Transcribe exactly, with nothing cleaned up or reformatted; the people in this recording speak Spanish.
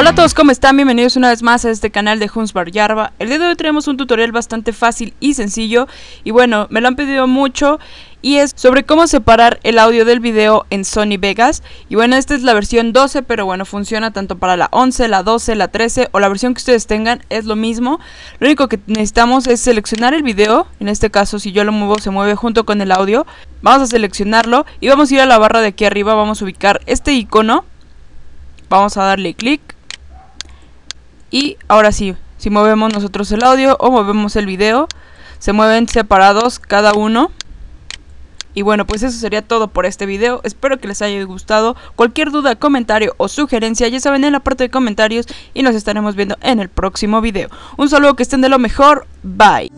Hola a todos, ¿cómo están? Bienvenidos una vez más a este canal de Hundsvart Jarva. El día de hoy traemos un tutorial bastante fácil y sencillo. Y bueno, me lo han pedido mucho. Y es sobre cómo separar el audio del video en Sony Vegas. Y bueno, esta es la versión doce, pero bueno, funciona tanto para la once, la doce, la trece o la versión que ustedes tengan. Es lo mismo. Lo único que necesitamos es seleccionar el video. En este caso, si yo lo muevo, se mueve junto con el audio. Vamos a seleccionarlo y vamos a ir a la barra de aquí arriba. Vamos a ubicar este icono. Vamos a darle clic. Y ahora sí, si movemos nosotros el audio o movemos el video, se mueven separados cada uno. Y bueno, pues eso sería todo por este video. Espero que les haya gustado. Cualquier duda, comentario o sugerencia, ya saben, en la parte de comentarios. Y nos estaremos viendo en el próximo video. Un saludo, que estén de lo mejor. Bye.